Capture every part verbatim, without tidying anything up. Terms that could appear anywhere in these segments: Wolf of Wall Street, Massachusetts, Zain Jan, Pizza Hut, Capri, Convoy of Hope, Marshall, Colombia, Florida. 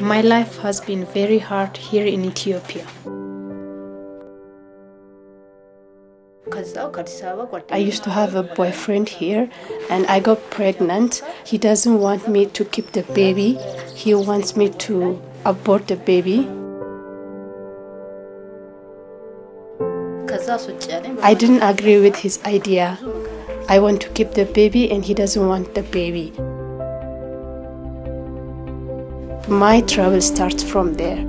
My life has been very hard here in Ethiopia. I used to have a boyfriend here and I got pregnant. He doesn't want me to keep the baby. He wants me to abort the baby. I didn't agree with his idea. I want to keep the baby and he doesn't want the baby. My trouble starts from there.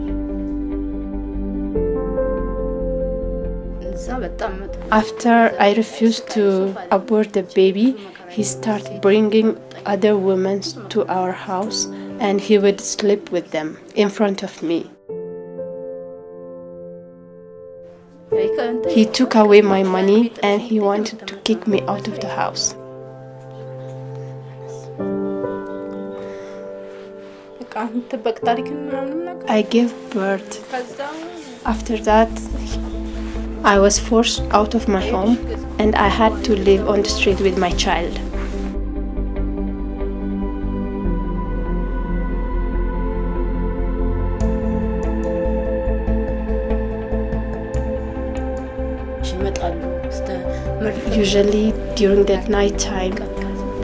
After I refused to abort the baby, he started bringing other women to our house and he would sleep with them in front of me. He took away my money and he wanted to kick me out of the house. I gave birth. After that, I was forced out of my home and I had to live on the street with my child. Usually during that night time,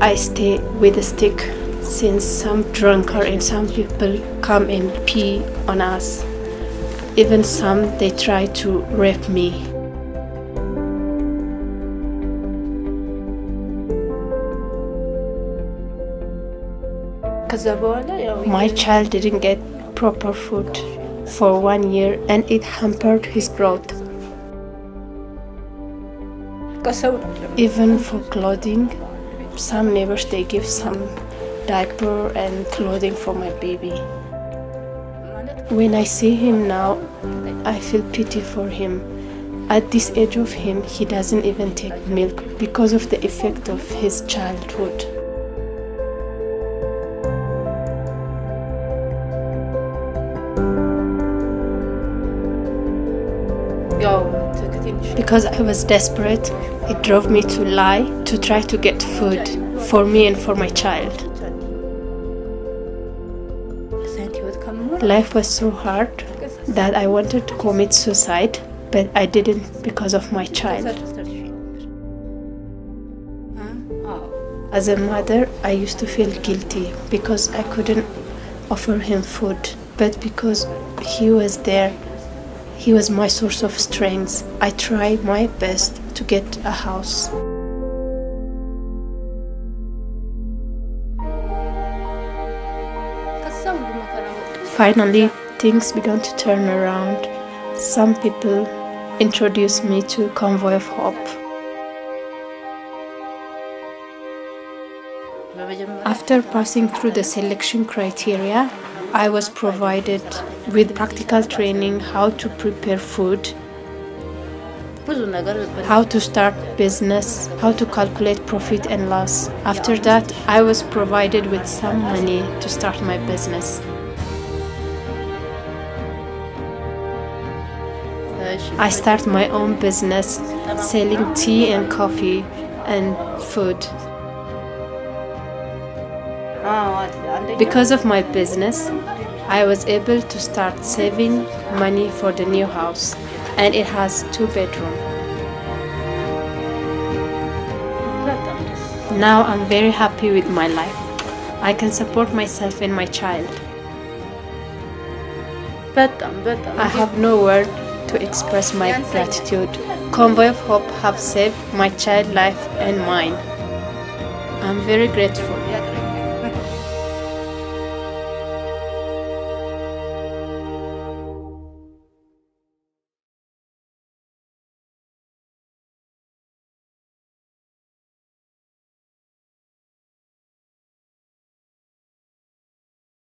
I stay with a stick since some drunkard and some people come and pee on us. Even some, they try to rape me. My child didn't get proper food for one year and it hampered his growth. Even for clothing, some neighbors, they give some diaper and clothing for my baby. When I see him now, I feel pity for him. At this age of him, he doesn't even take milk because of the effect of his childhood. Because I was desperate, it drove me to lie, to try to get food for me and for my child. Life was so hard that I wanted to commit suicide, but I didn't because of my child. As a mother, I used to feel guilty because I couldn't offer him food, but because he was there, he was my source of strength. I tried my best to get a house. Finally, things began to turn around. Some people introduced me to Convoy of Hope. After passing through the selection criteria, I was provided with practical training how to prepare food, how to start business, how to calculate profit and loss. After that, I was provided with some money to start my business. I start my own business, selling tea and coffee and food. Because of my business, I was able to start saving money for the new house, and it has two bedrooms. Now I'm very happy with my life. I can support myself and my child. I have no word to express my gratitude. Convoy of Hope have saved my child's life and mine. I'm very grateful.